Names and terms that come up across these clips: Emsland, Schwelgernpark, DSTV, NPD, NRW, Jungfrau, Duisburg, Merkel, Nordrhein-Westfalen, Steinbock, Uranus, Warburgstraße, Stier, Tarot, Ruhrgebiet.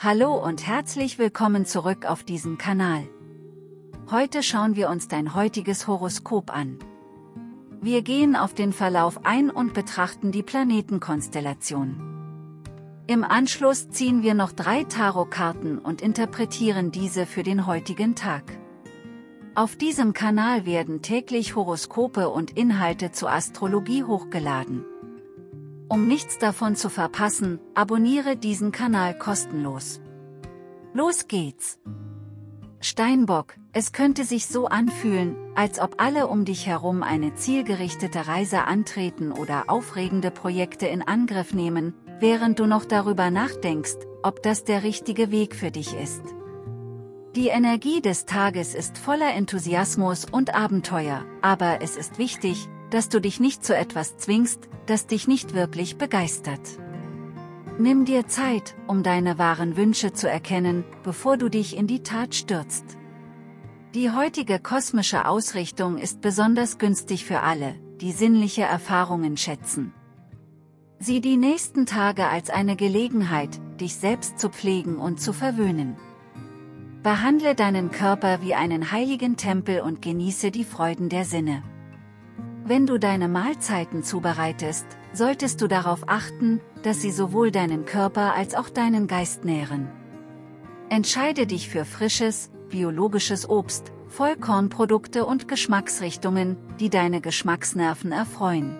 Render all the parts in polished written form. Hallo und herzlich willkommen zurück auf diesem Kanal. Heute schauen wir uns dein heutiges Horoskop an. Wir gehen auf den Verlauf ein und betrachten die Planetenkonstellation. Im Anschluss ziehen wir noch 3 Tarotkarten und interpretieren diese für den heutigen Tag. Auf diesem Kanal werden täglich Horoskope und Inhalte zur Astrologie hochgeladen. Um nichts davon zu verpassen, abonniere diesen Kanal kostenlos. Los geht's! Steinbock, es könnte sich so anfühlen, als ob alle um dich herum eine zielgerichtete Reise antreten oder aufregende Projekte in Angriff nehmen, während du noch darüber nachdenkst, ob das der richtige Weg für dich ist. Die Energie des Tages ist voller Enthusiasmus und Abenteuer, aber es ist wichtig, dass du dich nicht zu etwas zwingst, das dich nicht wirklich begeistert. Nimm dir Zeit, um deine wahren Wünsche zu erkennen, bevor du dich in die Tat stürzt. Die heutige kosmische Ausrichtung ist besonders günstig für alle, die sinnliche Erfahrungen schätzen. Sieh die nächsten Tage als eine Gelegenheit, dich selbst zu pflegen und zu verwöhnen. Behandle deinen Körper wie einen heiligen Tempel und genieße die Freuden der Sinne. Wenn du deine Mahlzeiten zubereitest, solltest du darauf achten, dass sie sowohl deinen Körper als auch deinen Geist nähren. Entscheide dich für frisches, biologisches Obst, Vollkornprodukte und Geschmacksrichtungen, die deine Geschmacksnerven erfreuen.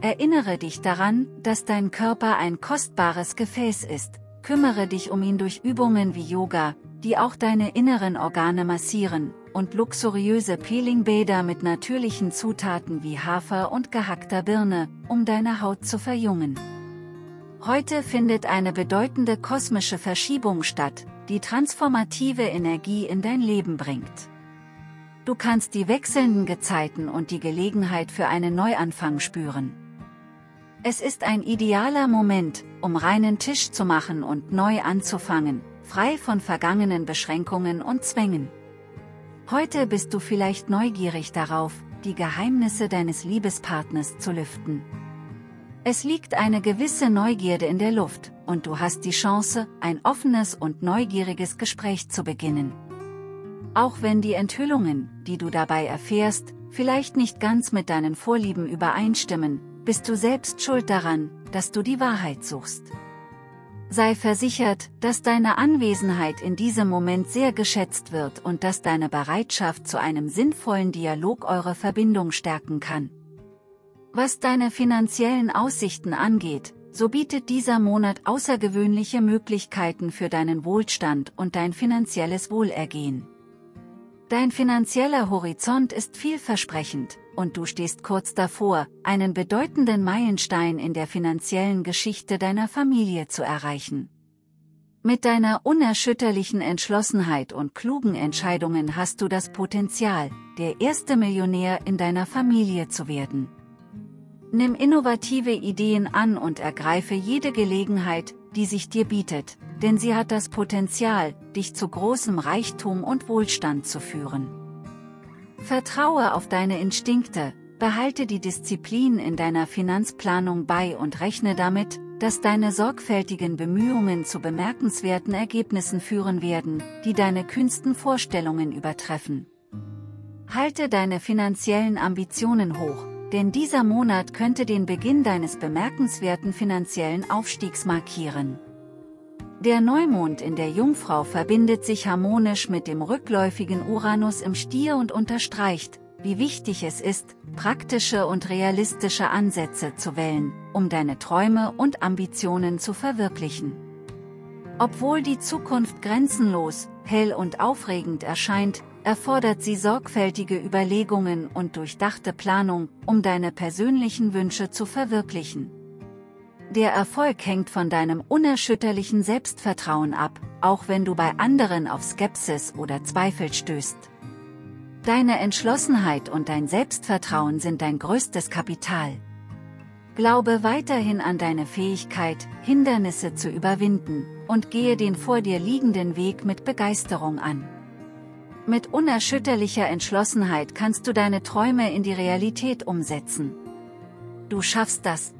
Erinnere dich daran, dass dein Körper ein kostbares Gefäß ist, kümmere dich um ihn durch Übungen wie Yoga, die auch deine inneren Organe massieren, und luxuriöse Peelingbäder mit natürlichen Zutaten wie Hafer und gehackter Birne, um deine Haut zu verjüngen. Heute findet eine bedeutende kosmische Verschiebung statt, die transformative Energie in dein Leben bringt. Du kannst die wechselnden Gezeiten und die Gelegenheit für einen Neuanfang spüren. Es ist ein idealer Moment, um reinen Tisch zu machen und neu anzufangen, frei von vergangenen Beschränkungen und Zwängen. Heute bist du vielleicht neugierig darauf, die Geheimnisse deines Liebespartners zu lüften. Es liegt eine gewisse Neugierde in der Luft, und du hast die Chance, ein offenes und neugieriges Gespräch zu beginnen. Auch wenn die Enthüllungen, die du dabei erfährst, vielleicht nicht ganz mit deinen Vorlieben übereinstimmen, bist du selbst schuld daran, dass du die Wahrheit suchst. Sei versichert, dass deine Anwesenheit in diesem Moment sehr geschätzt wird und dass deine Bereitschaft zu einem sinnvollen Dialog eure Verbindung stärken kann. Was deine finanziellen Aussichten angeht, so bietet dieser Monat außergewöhnliche Möglichkeiten für deinen Wohlstand und dein finanzielles Wohlergehen. Dein finanzieller Horizont ist vielversprechend, und du stehst kurz davor, einen bedeutenden Meilenstein in der finanziellen Geschichte deiner Familie zu erreichen. Mit deiner unerschütterlichen Entschlossenheit und klugen Entscheidungen hast du das Potenzial, der erste Millionär in deiner Familie zu werden. Nimm innovative Ideen an und ergreife jede Gelegenheit, die sich dir bietet, denn sie hat das Potenzial, dich zu großem Reichtum und Wohlstand zu führen. Vertraue auf deine Instinkte, behalte die Disziplin in deiner Finanzplanung bei und rechne damit, dass deine sorgfältigen Bemühungen zu bemerkenswerten Ergebnissen führen werden, die deine kühnsten Vorstellungen übertreffen. Halte deine finanziellen Ambitionen hoch, denn dieser Monat könnte den Beginn deines bemerkenswerten finanziellen Aufstiegs markieren. Der Neumond in der Jungfrau verbindet sich harmonisch mit dem rückläufigen Uranus im Stier und unterstreicht, wie wichtig es ist, praktische und realistische Ansätze zu wählen, um deine Träume und Ambitionen zu verwirklichen. Obwohl die Zukunft grenzenlos, hell und aufregend erscheint, erfordert sie sorgfältige Überlegungen und durchdachte Planung, um deine persönlichen Wünsche zu verwirklichen. Der Erfolg hängt von deinem unerschütterlichen Selbstvertrauen ab, auch wenn du bei anderen auf Skepsis oder Zweifel stößt. Deine Entschlossenheit und dein Selbstvertrauen sind dein größtes Kapital. Glaube weiterhin an deine Fähigkeit, Hindernisse zu überwinden, und gehe den vor dir liegenden Weg mit Begeisterung an. Mit unerschütterlicher Entschlossenheit kannst du deine Träume in die Realität umsetzen. Du schaffst das.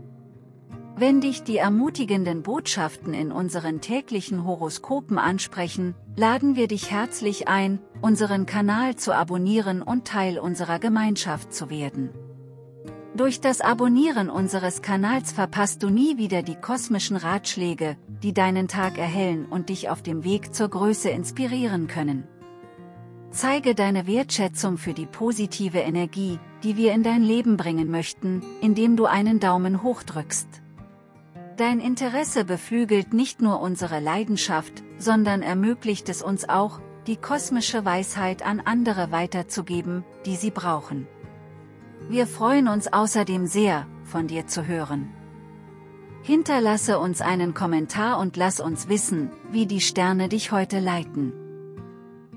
Wenn dich die ermutigenden Botschaften in unseren täglichen Horoskopen ansprechen, laden wir dich herzlich ein, unseren Kanal zu abonnieren und Teil unserer Gemeinschaft zu werden. Durch das Abonnieren unseres Kanals verpasst du nie wieder die kosmischen Ratschläge, die deinen Tag erhellen und dich auf dem Weg zur Größe inspirieren können. Zeige deine Wertschätzung für die positive Energie, die wir in dein Leben bringen möchten, indem du einen Daumen hoch drückst. Dein Interesse beflügelt nicht nur unsere Leidenschaft, sondern ermöglicht es uns auch, die kosmische Weisheit an andere weiterzugeben, die sie brauchen. Wir freuen uns außerdem sehr, von dir zu hören. Hinterlasse uns einen Kommentar und lass uns wissen, wie die Sterne dich heute leiten.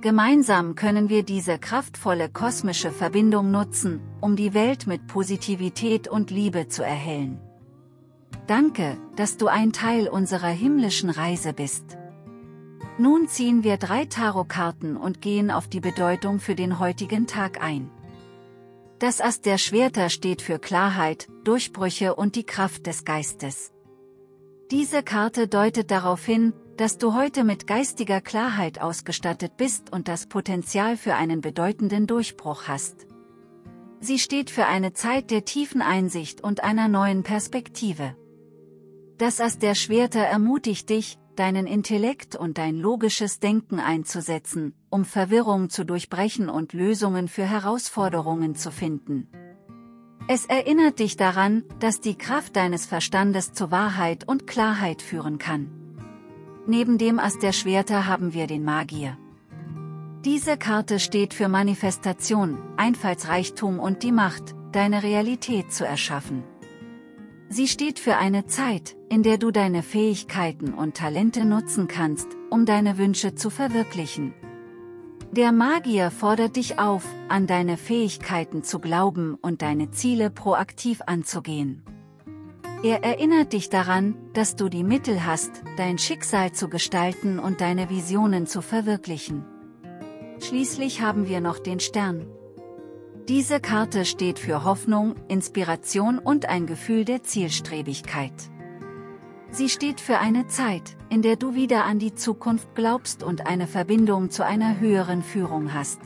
Gemeinsam können wir diese kraftvolle kosmische Verbindung nutzen, um die Welt mit Positivität und Liebe zu erhellen. Danke, dass du ein Teil unserer himmlischen Reise bist. Nun ziehen wir 3 Tarotkarten und gehen auf die Bedeutung für den heutigen Tag ein. Das Ass der Schwerter steht für Klarheit, Durchbrüche und die Kraft des Geistes. Diese Karte deutet darauf hin, dass du heute mit geistiger Klarheit ausgestattet bist und das Potenzial für einen bedeutenden Durchbruch hast. Sie steht für eine Zeit der tiefen Einsicht und einer neuen Perspektive. Das Ass der Schwerter ermutigt dich, deinen Intellekt und dein logisches Denken einzusetzen, um Verwirrung zu durchbrechen und Lösungen für Herausforderungen zu finden. Es erinnert dich daran, dass die Kraft deines Verstandes zu Wahrheit und Klarheit führen kann. Neben dem Ass der Schwerter haben wir den Magier. Diese Karte steht für Manifestation, Einfallsreichtum und die Macht, deine Realität zu erschaffen. Sie steht für eine Zeit, in der du deine Fähigkeiten und Talente nutzen kannst, um deine Wünsche zu verwirklichen. Der Magier fordert dich auf, an deine Fähigkeiten zu glauben und deine Ziele proaktiv anzugehen. Er erinnert dich daran, dass du die Mittel hast, dein Schicksal zu gestalten und deine Visionen zu verwirklichen. Schließlich haben wir noch den Stern. Diese Karte steht für Hoffnung, Inspiration und ein Gefühl der Zielstrebigkeit. Sie steht für eine Zeit, in der du wieder an die Zukunft glaubst und eine Verbindung zu einer höheren Führung hast.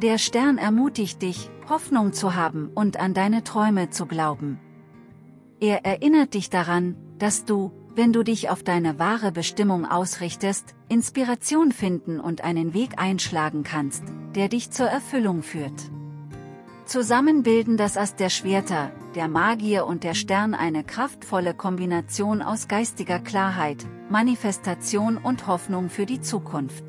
Der Stern ermutigt dich, Hoffnung zu haben und an deine Träume zu glauben. Er erinnert dich daran, dass du, wenn du dich auf deine wahre Bestimmung ausrichtest, Inspiration finden und einen Weg einschlagen kannst, der dich zur Erfüllung führt. Zusammen bilden das Ass der Schwerter, der Magier und der Stern eine kraftvolle Kombination aus geistiger Klarheit, Manifestation und Hoffnung für die Zukunft.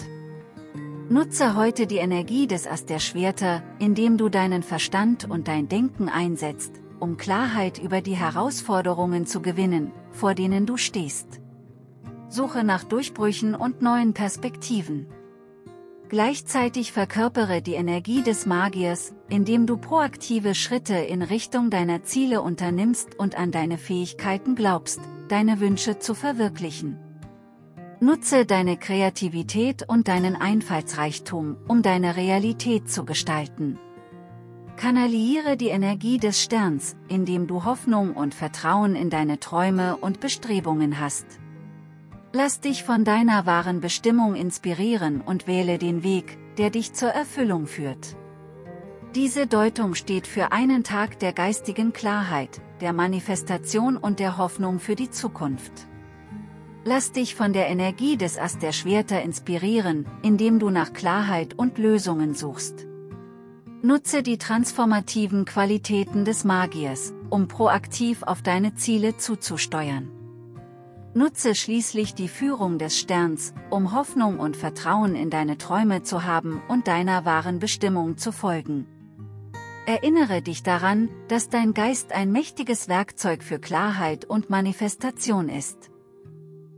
Nutze heute die Energie des Ass der Schwerter, indem du deinen Verstand und dein Denken einsetzt, um Klarheit über die Herausforderungen zu gewinnen, vor denen du stehst. Suche nach Durchbrüchen und neuen Perspektiven. Gleichzeitig verkörpere die Energie des Magiers, indem du proaktive Schritte in Richtung deiner Ziele unternimmst und an deine Fähigkeiten glaubst, deine Wünsche zu verwirklichen. Nutze deine Kreativität und deinen Einfallsreichtum, um deine Realität zu gestalten. Kanalisiere die Energie des Sterns, indem du Hoffnung und Vertrauen in deine Träume und Bestrebungen hast. Lass dich von deiner wahren Bestimmung inspirieren und wähle den Weg, der dich zur Erfüllung führt. Diese Deutung steht für einen Tag der geistigen Klarheit, der Manifestation und der Hoffnung für die Zukunft. Lass dich von der Energie des Ass der Schwerter inspirieren, indem du nach Klarheit und Lösungen suchst. Nutze die transformativen Qualitäten des Magiers, um proaktiv auf deine Ziele zuzusteuern. Nutze schließlich die Führung des Sterns, um Hoffnung und Vertrauen in deine Träume zu haben und deiner wahren Bestimmung zu folgen. Erinnere dich daran, dass dein Geist ein mächtiges Werkzeug für Klarheit und Manifestation ist.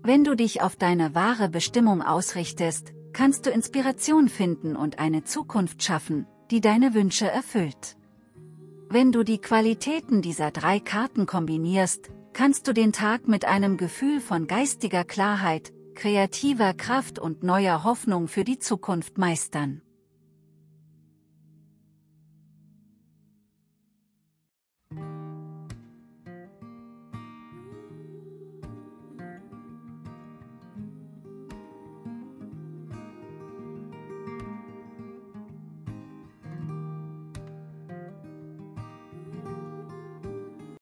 Wenn du dich auf deine wahre Bestimmung ausrichtest, kannst du Inspiration finden und eine Zukunft schaffen, die deine Wünsche erfüllt. Wenn du die Qualitäten dieser 3 Karten kombinierst, kannst du den Tag mit einem Gefühl von geistiger Klarheit, kreativer Kraft und neuer Hoffnung für die Zukunft meistern.